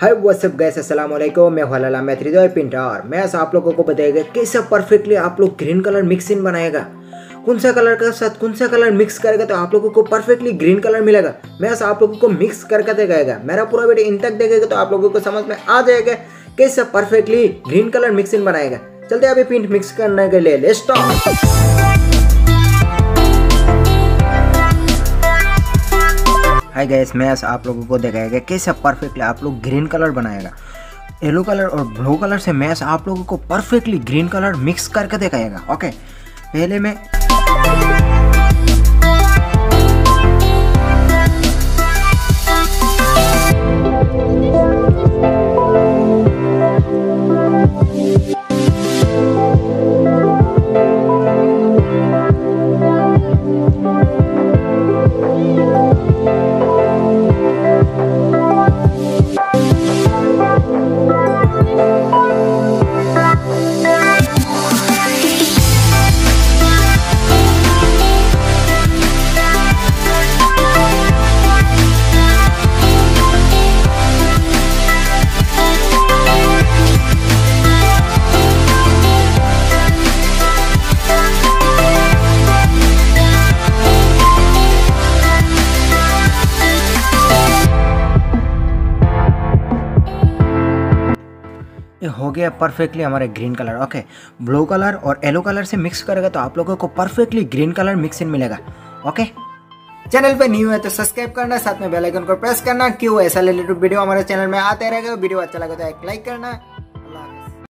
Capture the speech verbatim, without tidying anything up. Hi what's up guys, अस्सलाम वालेकुम। मैं हलाला मैं त्रिदय पिंटार। मैं आप लोगों को बताएगा कैसा परफेक्टली आप लोग ग्रीन कलर मिक्सिंग बनाएगा, कौन सा कलर के साथ कौन सा कलर मिक्स करेगा तो आप लोगों को परफेक्टली ग्रीन कलर मिलेगा। मैं आप लोगों को मिक्स करके देखाएगा। मेरा पूरा वीडियो इन तक देखेगा तो आप लोगों को समझ में आ जाएगा कैसा परफेक्टली ग्रीन कलर मिक्सिंग बनाएगा। चलते अभी पिंट मिक्स करने के लिए लेट्स स्टार्ट। हाय गाइस, मैं आप लोगों को दिखाएगा कैसे परफेक्टली आप लोग ग्रीन कलर बनाएगा। येलो कलर और ब्लू कलर से मैं आप लोगों को परफेक्टली ग्रीन कलर मिक्स करके दिखाएगा। ओके, पहले मैं हो गया परफेक्टली हमारे green colour. Okay, blue colour और येलो कलर से मिक्स करेगा तो आप लोगों को परफेक्टली ग्रीन कलर मिक्सिंग मिलेगा। ओके, चैनल पे न्यू है तो सब्सक्राइब करना, साथ में बेल आइकन को प्रेस करना क्यों ऐसा रिलेटेड वीडियो हमारे चैनल में आते रहेगा। वीडियो अच्छा लगा तो एक लाइक करना।